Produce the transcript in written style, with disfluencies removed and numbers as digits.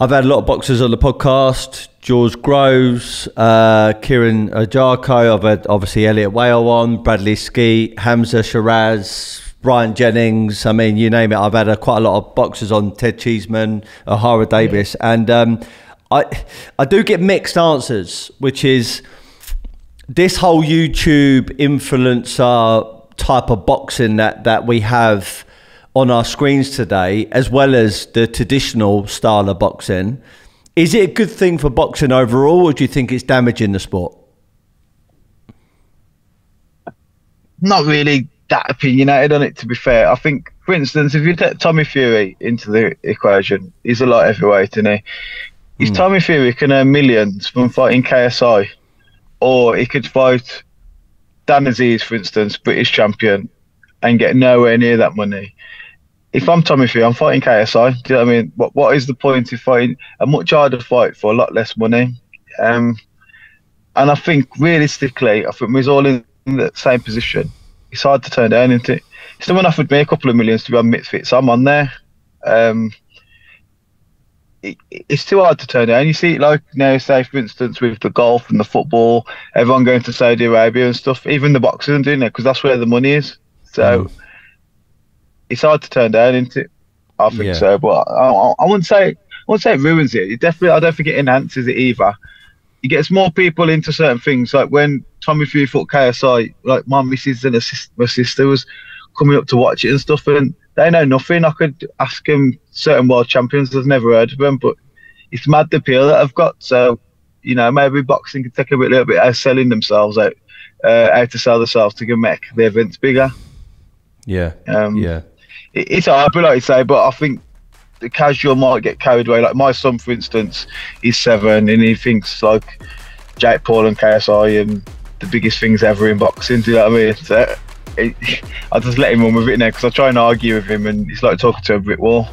I've had a lot of boxers on the podcast. George Groves, Kieran Ajarko. I've had obviously Elliot Whale on, Bradley Skeet, Hamza Shiraz, Ryan Jennings. I mean, you name it. I've had quite a lot of boxers on. Ted Cheeseman, O'Hara Davis, and I do get mixed answers, which is this whole YouTube influencer type of boxing that we have on our screens today, as well as the traditional style of boxing. Is it a good thing for boxing overall, or do you think it's damaging the sport? Not really that opinionated on it, to be fair. I think, for instance, if you take Tommy Fury into the equation, he's a light heavyweight, isn't he? If Tommy Fury can earn millions from fighting KSI, or he could fight Dan Aziz, for instance, British champion, and get nowhere near that money. If I'm Tommy Fury, I'm fighting KSI. Do you know what I mean? What is the point of fighting a much harder fight for a lot less money? And I think realistically, I think we're all in the same position. It's hard to turn down, isn't it? Someone offered me a couple of millions to be on Misfits. I'm on there. It's too hard to turn down. You see, like now, say for instance, with the golf and the football, everyone going to Saudi Arabia and stuff. Even the boxers are doing it because that's where the money is. So it's hard to turn down, isn't it? I think so, but I wouldn't say it ruins it. It definitely, I don't think it enhances it either. It gets more people into certain things. Like when Tommy Fury fought KSI, like my missus and my sister was coming up to watch it and stuff, and they know nothing. I could ask them certain world champions, I've never heard of them, but it's mad the appeal that I've got. So you know, maybe boxing could take a little bit of selling themselves out, how to sell themselves to make the events bigger. Yeah, it's hard, but like you say, but I think the casual might get carried away. Like my son, for instance, he's 7 and he thinks like Jake Paul and KSI and the biggest things ever in boxing. Do you know what I mean? So I just let him run with it now because I try and argue with him and it's like talking to a brick wall.